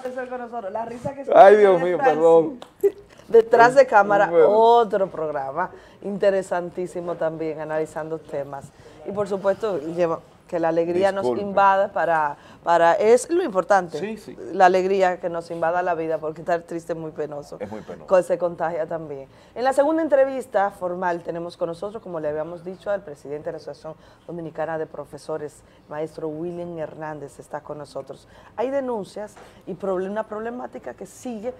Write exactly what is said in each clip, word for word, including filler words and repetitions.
profesor con nosotros. La risa que se... Ay, Dios mío, perdón. Detrás de cámara, otro programa interesantísimo también, analizando temas. Y por supuesto, lleva, que la alegría Disculpe. nos invada para, para... Es lo importante, sí, sí. la alegría que nos invada la vida, porque estar triste es muy penoso. Es muy penoso. Se contagia también. En la segunda entrevista formal tenemos con nosotros, como le habíamos dicho, al presidente de la Asociación Dominicana de Profesores, maestro William Hernández, está con nosotros. Hay denuncias y una problemática que sigue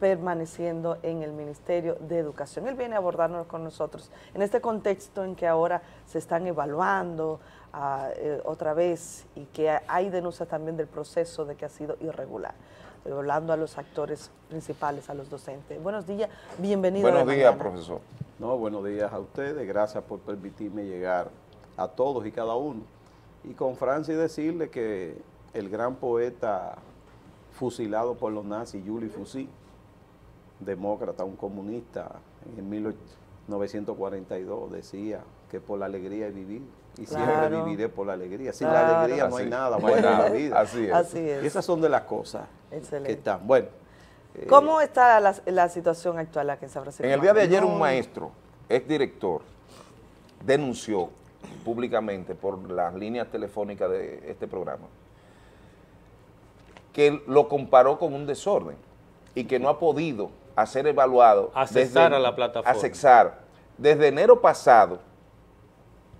permaneciendo en el Ministerio de Educación. Él viene a abordarnos con nosotros en este contexto en que ahora se están evaluando uh, eh, otra vez y que hay denuncias también del proceso de que ha sido irregular. Estoy hablando a los actores principales, a los docentes. Buenos días, bienvenido. Buenos días, profesor. No, buenos días a ustedes, gracias por permitirme llegar a todos y cada uno. Y con Francis decirle que el gran poeta fusilado por los nazis, Julius Fučík, demócrata, un comunista, en mil novecientos cuarenta y dos decía que por la alegría he vivido y claro. siempre viviré por la alegría. Sin claro. la alegría no así, hay nada, no hay nada en la vida. Así es. Así es. Y esas son de las cosas Excelente. que están. Bueno, eh, ¿cómo está la, la situación actual aquí en San Francisco? En el día de ayer un maestro, exdirector, denunció públicamente por las líneas telefónicas de este programa que lo comparó con un desorden y que no ha podido hacer evaluado. Accesar a la plataforma. Accesar. Desde enero pasado,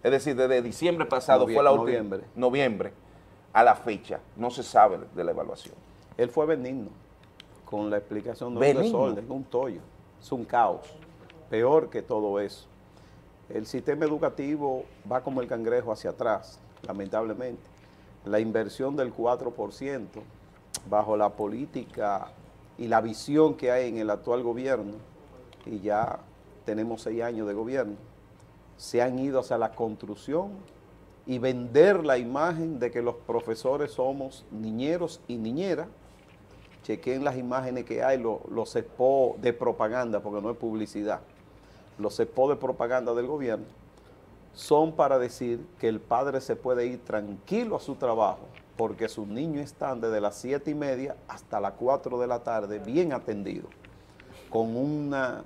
es decir, desde diciembre pasado, noviembre, fue la última. Noviembre. Noviembre, a la fecha, no se sabe de la evaluación. Él fue benigno, con la explicación de un desorden, un tollo, es un caos, peor que todo eso. El sistema educativo va como el cangrejo hacia atrás, lamentablemente. La inversión del cuatro por ciento bajo la política y la visión que hay en el actual gobierno, y ya tenemos seis años de gobierno, se han ido hacia la construcción y vender la imagen de que los profesores somos niñeros y niñeras. Chequen las imágenes que hay, los, los expo de propaganda, porque no es publicidad, los expo de propaganda del gobierno, son para decir que el padre se puede ir tranquilo a su trabajo, porque sus niños están desde las siete y media hasta las cuatro de la tarde bien atendidos, con, una,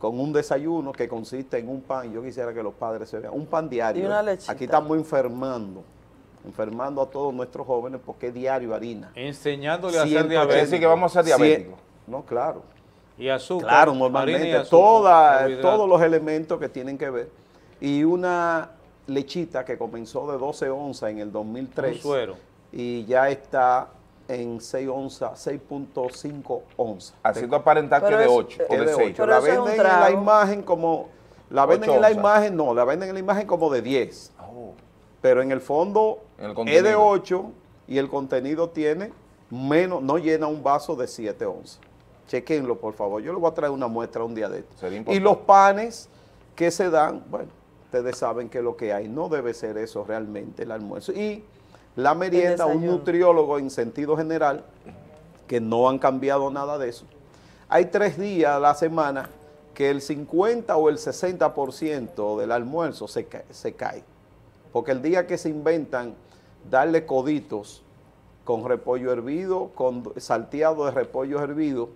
con un desayuno que consiste en un pan. Yo quisiera que los padres se vean, un pan diario. Y una lechita. Aquí estamos enfermando, enfermando a todos nuestros jóvenes porque es diario harina. Enseñándole a hacer diabéticos. Es decir, que vamos a ser diabéticos. No, claro. Y azúcar. Claro, normalmente, y azúcar, toda, todos los elementos que tienen que ver. Y una lechita que comenzó de doce onzas en el dos mil tres. Un suero. Y ya está en seis onzas, seis punto cinco onzas. Haciendo aparentar que de ocho o de seis. La venden en la imagen como... La venden en la imagen, no, la venden en la imagen como de diez. Oh. Pero en el fondo es de ocho y el contenido tiene menos, no llena un vaso de siete onzas. Chequenlo, por favor. Yo le voy a traer una muestra un día de esto. Y los panes que se dan, bueno, ustedes saben que lo que hay no debe ser eso realmente, el almuerzo. Y la merienda, un nutriólogo en sentido general, que no han cambiado nada de eso. Hay tres días a la semana que el cincuenta o el sesenta por ciento del almuerzo se, se cae. Porque el día que se inventan darle coditos con repollo hervido, con salteado de repollo hervido,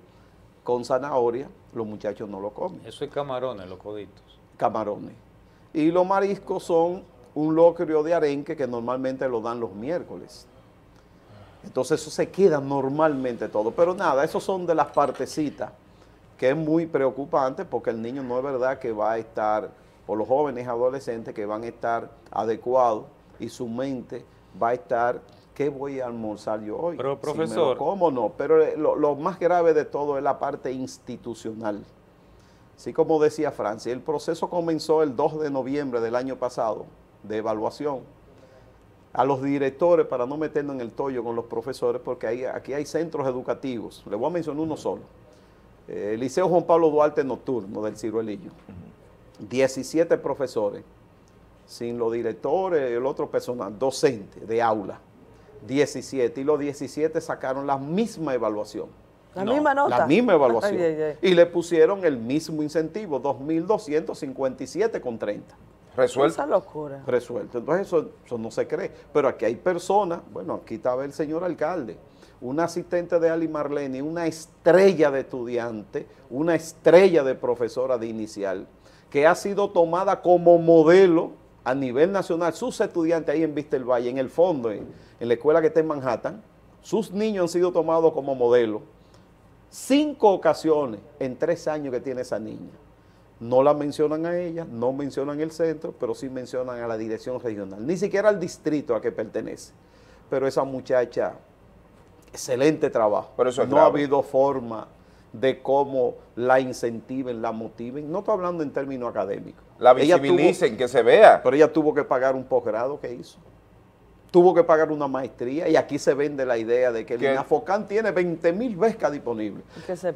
con zanahoria, los muchachos no lo comen. Eso es camarones, los coditos. Camarones. Y los mariscos son un locrio de arenque que normalmente lo dan los miércoles. Entonces eso se queda normalmente todo. Pero nada, esos son de las partecitas, que es muy preocupante porque el niño no es verdad que va a estar, o los jóvenes adolescentes que van a estar adecuados y su mente va a estar, ¿qué voy a almorzar yo hoy? Pero profesor... Si ¿Cómo no? Pero lo, lo más grave de todo es la parte institucional. Así como decía Francis, el proceso comenzó el dos de noviembre del año pasado, de evaluación, a los directores, para no meternos en el tollo con los profesores, porque hay, aquí hay centros educativos. Le voy a mencionar uno solo, eh, el Liceo Juan Pablo Duarte Nocturno del Ciruelillo, diecisiete profesores, sin los directores, el otro personal, docente de aula, diecisiete, y los diecisiete sacaron la misma evaluación. La no, misma nota. La misma evaluación. Ay, ay, ay. Y le pusieron el mismo incentivo, dos mil doscientos cincuenta y siete con treinta. Resuelto. Esa locura. Resuelto. Entonces eso, eso no se cree. Pero aquí hay personas, bueno, aquí estaba el señor alcalde, una asistente de Ali Marlene, una estrella de estudiante, una estrella de profesora de inicial, que ha sido tomada como modelo a nivel nacional. Sus estudiantes ahí en Vista del Valle, en el fondo, en, en la escuela que está en Manhattan, sus niños han sido tomados como modelo. Cinco ocasiones en tres años que tiene esa niña. No la mencionan a ella, no mencionan el centro, pero sí mencionan a la dirección regional, ni siquiera al distrito a que pertenece. Pero esa muchacha, excelente trabajo. Pero eso es no grave. Ha habido forma de cómo la incentiven, la motiven. No estoy hablando en términos académicos. La visibilicen, tuvo, que se vea. Pero ella tuvo que pagar un posgrado que hizo. Tuvo que pagar una maestría, y aquí se vende la idea de que el INAFOCAN tiene veinte mil becas disponibles.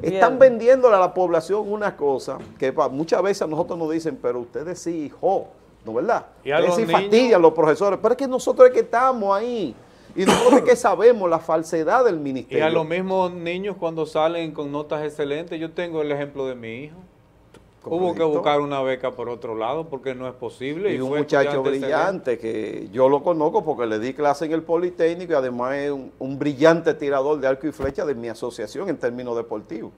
Están vendiéndole a la población una cosa que muchas veces a nosotros nos dicen, pero ustedes sí, hijo, ¿no verdad? Y a los niños fastidian los profesores, pero es que nosotros es que estamos ahí. Y nosotros es que sabemos la falsedad del ministerio. Y a los mismos niños cuando salen con notas excelentes, yo tengo el ejemplo de mi hijo. Hubo que buscar una beca por otro lado porque no es posible. Y, y un muchacho brillante que yo lo conozco porque le di clase en el Politécnico, y además es un, un brillante tirador de arco y flecha de mi asociación en términos deportivos.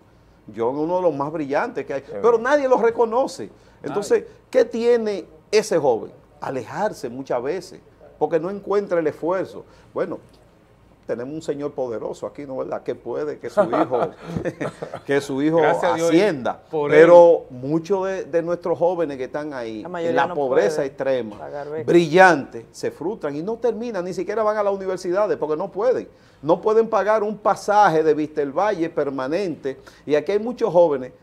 Yo uno de los más brillantes que hay, sí, pero nadie lo reconoce. Entonces, nadie. ¿Qué tiene ese joven? Alejarse muchas veces porque no encuentra el esfuerzo. Bueno, tenemos un señor poderoso aquí, ¿no verdad? Que puede que su hijo, que su hijo ascienda. Pero muchos de, de nuestros jóvenes que están ahí, la en la no pobreza extrema, brillantes, se frustran y no terminan, ni siquiera van a las universidades porque no pueden. No pueden pagar un pasaje de Vista del Valle permanente. Y aquí hay muchos jóvenes.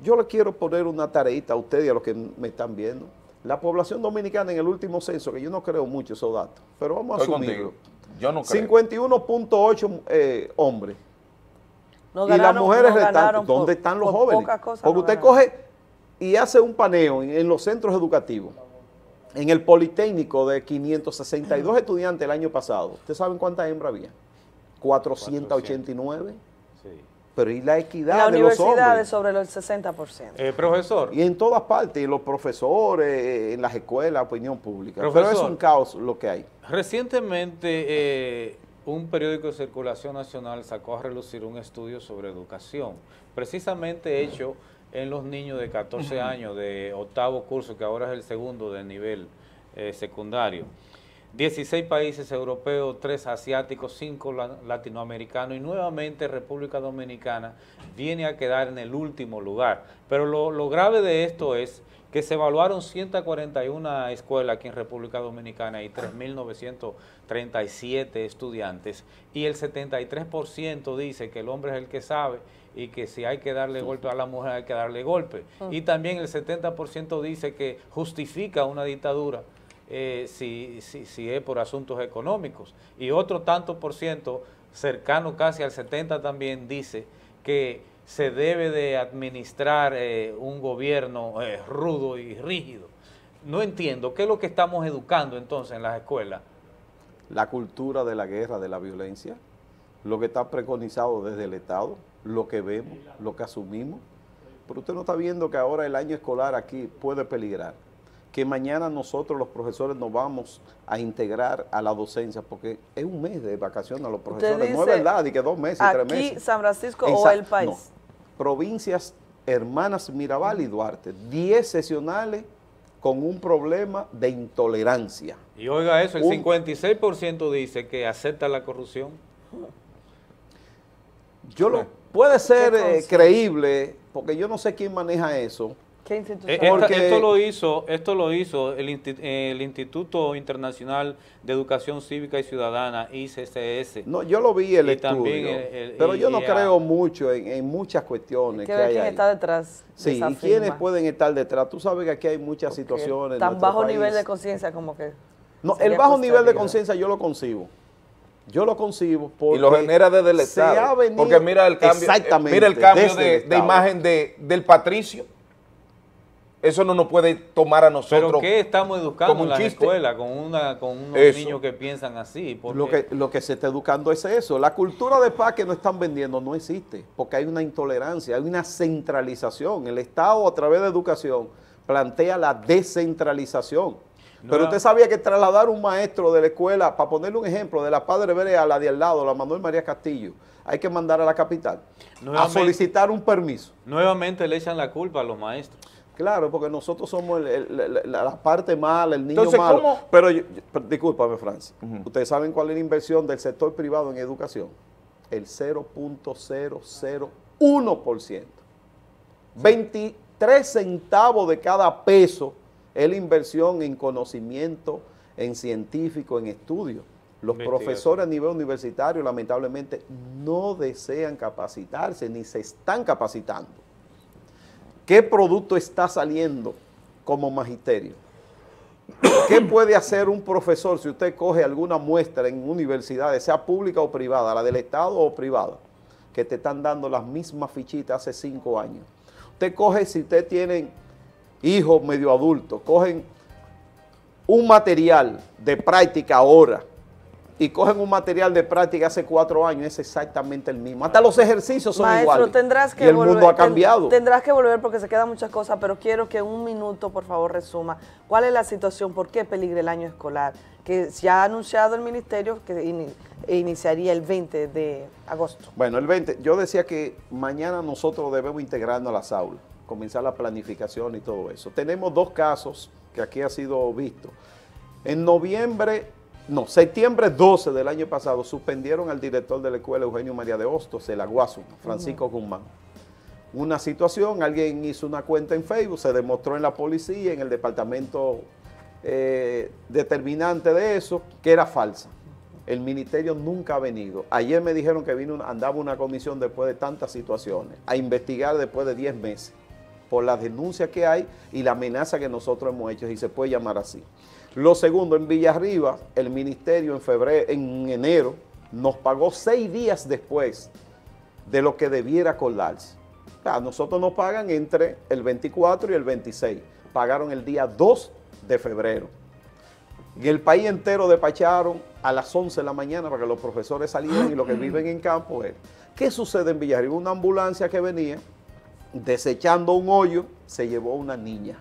Yo les quiero poner una tareita a ustedes y a los que me están viendo. La población dominicana en el último censo, que yo no creo mucho esos datos, pero vamos a asumirlo. Yo no creo. cincuenta y uno punto ocho eh, hombres. No ganaron, y las mujeres no restantes. ¿Dónde están los por, jóvenes? Porque no usted ganaron. Coge y hace un paneo en, en los centros educativos. En el Politécnico de quinientos sesenta y dos estudiantes el año pasado. ¿Ustedes saben cuántas hembras había? cuatrocientos ochenta y nueve. Sí. Pero y la equidad la de los hombres. La universidad es sobre el sesenta por ciento. Eh, profesor. Y en todas partes, los profesores, en las escuelas, opinión pública. Profesor, pero es un caos lo que hay. Recientemente, eh, un periódico de circulación nacional sacó a relucir un estudio sobre educación, precisamente hecho en los niños de catorce años, de octavo curso, que ahora es el segundo de nivel eh, secundario. dieciséis países europeos, tres asiáticos, cinco latinoamericanos, y nuevamente República Dominicana viene a quedar en el último lugar. Pero lo, lo grave de esto es que se evaluaron ciento cuarenta y una escuelas aquí en República Dominicana y tres mil novecientos treinta y siete estudiantes, y el setenta y tres por ciento dice que el hombre es el que sabe y que si hay que darle golpe a la mujer hay que darle golpe. Y también el setenta por ciento dice que justifica una dictadura. Eh, si, si, si es por asuntos económicos, y otro tanto por ciento, cercano casi al setenta también, dice que se debe de administrar eh, un gobierno eh, rudo y rígido. No entiendo, ¿qué es lo que estamos educando entonces en las escuelas? La cultura de la guerra, de la violencia, lo que está preconizado desde el Estado, lo que vemos, lo que asumimos. Pero usted no está viendo que ahora el año escolar aquí puede peligrar, que mañana nosotros los profesores nos vamos a integrar a la docencia, porque es un mes de vacaciones a los profesores, dice, no es verdad, y que dos meses, aquí, tres meses. Aquí, San Francisco en o Sa el país. No, provincias hermanas Mirabal y Duarte, diez sesionales con un problema de intolerancia. Y oiga eso, el un, cincuenta y seis por ciento dice que acepta la corrupción. Yo lo, puede ser eh, creíble, porque yo no sé quién maneja eso. ¿Qué institución? Porque esto, esto lo hizo, esto lo hizo el, el Instituto Internacional de Educación Cívica y Ciudadana, I C C S. No, yo lo vi el estudio, el, el, pero yo no a... creo mucho en, en muchas cuestiones. Que hay quién ahí. Está detrás. Sí, de y quiénes pueden estar detrás. Tú sabes que aquí hay muchas porque situaciones. Tan en bajo país. Nivel de conciencia como que. No, el bajo nivel de conciencia yo lo concibo. Yo lo concibo porque y lo genera desde el Estado. Venido, porque mira el cambio, exactamente, mira el cambio de, el de imagen de, del patricio. Eso no nos puede tomar a nosotros. ¿Pero qué estamos educando en la escuela con, una, con unos eso. Niños que piensan así? Lo que, lo que se está educando es eso. La cultura de paz que nos están vendiendo no existe, porque hay una intolerancia, hay una centralización. El Estado, a través de educación, plantea la descentralización. Pero no, usted sabía que trasladar un maestro de la escuela, para ponerle un ejemplo, de la Padre Berea a la de al lado, la Manuel María Castillo, hay que mandar a la capital a solicitar un permiso. Nuevamente le echan la culpa a los maestros. Claro, porque nosotros somos el, el, el, la, la parte mala, el niño Entonces, malo. ¿Cómo? Pero, yo, discúlpame, Francis, uh-huh. ustedes saben cuál es la inversión del sector privado en educación. El cero punto cero cero uno por ciento. veintitrés centavos de cada peso es la inversión en conocimiento, en científico, en estudio. Los profesores a nivel universitario, lamentablemente, no desean capacitarse ni se están capacitando. ¿Qué producto está saliendo como magisterio? ¿Qué puede hacer un profesor si usted coge alguna muestra en universidades, sea pública o privada, la del Estado o privada, que te están dando las mismas fichitas hace cinco años? Usted coge, si usted tiene hijos medio adultos, cogen un material de práctica ahora y cogen un material de práctica hace cuatro años, es exactamente el mismo. Hasta los ejercicios son Maestro, iguales. Tendrás que y el volver, mundo ha cambiado. Tendrás que volver porque se quedan muchas cosas, pero quiero que en un minuto, por favor, resuma. ¿Cuál es la situación? ¿Por qué peligra el año escolar? Que ya ha anunciado el ministerio que in, iniciaría el veinte de agosto. Bueno, el veinte. Yo decía que mañana nosotros debemos integrarnos a las aulas, comenzar la planificación y todo eso. Tenemos dos casos que aquí ha sido visto. En noviembre... No, septiembre doce del año pasado suspendieron al director de la escuela Eugenio María de Hostos, el Aguasuma, Francisco Guzmán. Una situación, alguien hizo una cuenta en Facebook, se demostró en la policía, en el departamento eh, determinante de eso, que era falsa. El ministerio nunca ha venido. Ayer me dijeron que vino, andaba una comisión después de tantas situaciones, a investigar después de diez meses por las denuncias que hay y la amenaza que nosotros hemos hecho, y se puede llamar así. Lo segundo, en Villarriba, el ministerio en febrero, en enero nos pagó seis días después de lo que debiera acordarse. A nosotros nos pagan entre el veinticuatro y el veintiséis. Pagaron el día dos de febrero. Y el país entero despacharon a las once de la mañana para que los profesores salieran y los que viven en campo es. ¿Qué sucede en Villarriba? Una ambulancia que venía desechando un hoyo se llevó a una niña.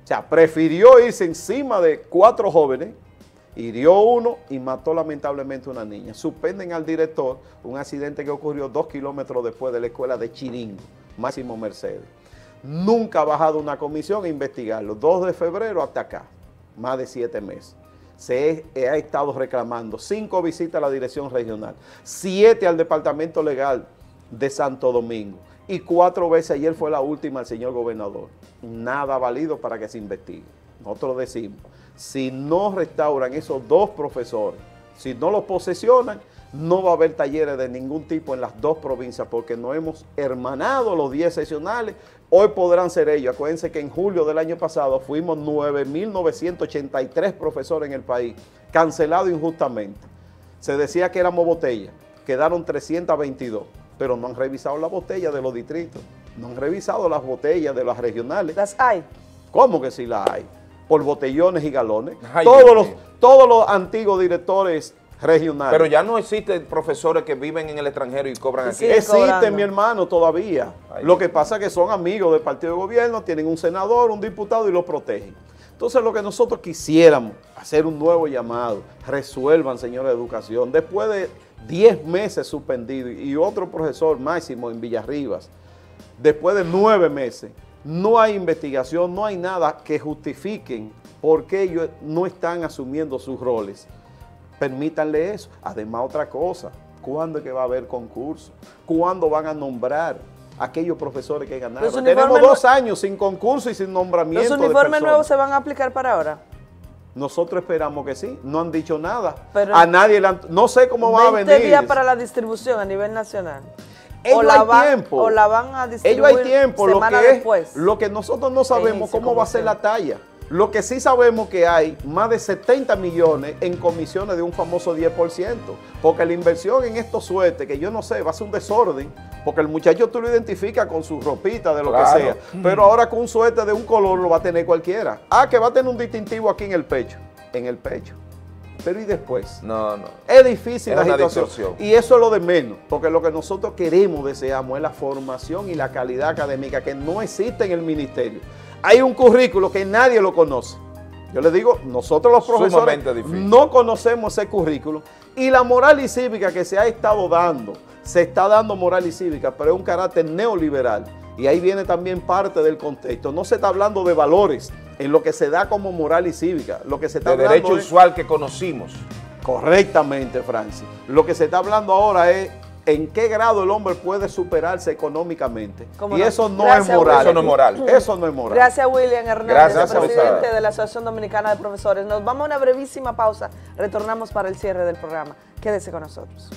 O sea, prefirió irse encima de cuatro jóvenes, hirió uno y mató lamentablemente a una niña. Suspenden al director, un accidente que ocurrió dos kilómetros después de la escuela de Chiringo, Máximo Mercedes. Nunca ha bajado una comisión a investigarlo. dos de febrero hasta acá, más de siete meses. Se ha estado reclamando cinco visitas a la dirección regional, siete al departamento legal de Santo Domingo. Y cuatro veces, ayer fue la última, el señor gobernador. Nada válido para que se investigue. Nosotros decimos, si no restauran esos dos profesores, si no los posesionan, no va a haber talleres de ningún tipo en las dos provincias, porque no hemos hermanado los diez seccionales. Hoy podrán ser ellos. Acuérdense que en julio del año pasado fuimos nueve mil novecientos ochenta y tres profesores en el país, cancelados injustamente. Se decía que éramos botella, quedaron trescientos veintidós. Pero no han revisado las botellas de los distritos, no han revisado las botellas de las regionales. ¿Las hay? ¿Cómo que sí las hay? Por botellones y galones. Ay, todos, los, todos los antiguos directores regionales. Pero ya no existen profesores que viven en el extranjero y cobran aquí. Existen, mi hermano, todavía. Ay, lo que pasa es que son amigos del partido de gobierno, tienen un senador, un diputado y los protegen. Entonces lo que nosotros quisiéramos, hacer un nuevo llamado, resuelvan, señores de educación, después de diez meses suspendido y otro profesor máximo en Villarribas, después de nueve meses, no hay investigación, no hay nada que justifiquen por qué ellos no están asumiendo sus roles. Permítanle eso. Además, otra cosa, ¿cuándo es que va a haber concurso? ¿Cuándo van a nombrar aquellos profesores que ganaron? Tenemos dos años sin concurso y sin nombramiento. ¿Los uniformes nuevos se van a aplicar para ahora? Nosotros esperamos que sí, no han dicho nada. Pero a nadie, le han, no sé cómo va a venir. veinte días para la distribución a nivel nacional. Ellos o, la va, tiempo. o la van a distribuir ellos hay tiempo. semana lo que después. Es, lo que nosotros no sabemos cómo va a ser la talla. Lo que sí sabemos que hay más de setenta millones en comisiones de un famoso diez por ciento. Porque la inversión en estos suertes, que yo no sé, va a ser un desorden. Porque el muchacho tú lo identificas con su ropita de lo claro. que sea. Pero ahora con un suéter de un color lo va a tener cualquiera. Ah, que va a tener un distintivo aquí en el pecho. En el pecho. Pero ¿y después? No, no. Es difícil la situación. Y eso es lo de menos. Porque lo que nosotros queremos, deseamos, es la formación y la calidad académica que no existe en el ministerio. Hay un currículo que nadie lo conoce. Yo le digo, nosotros los profesores no conocemos ese currículum y la moral y cívica que se ha estado dando, se está dando moral y cívica, pero es un carácter neoliberal y ahí viene también parte del contexto. No se está hablando de valores en lo que se da como moral y cívica, lo que se está hablando de derecho usual que conocimos. Correctamente, Francis. Lo que se está hablando ahora es en qué grado el hombre puede superarse económicamente. Y eso no es moral. Eso no es moral. Eso no es moral. Gracias, William Hernández, Gracias, presidente de la Asociación Dominicana de Profesores. Nos vamos a una brevísima pausa. Retornamos para el cierre del programa. Quédese con nosotros.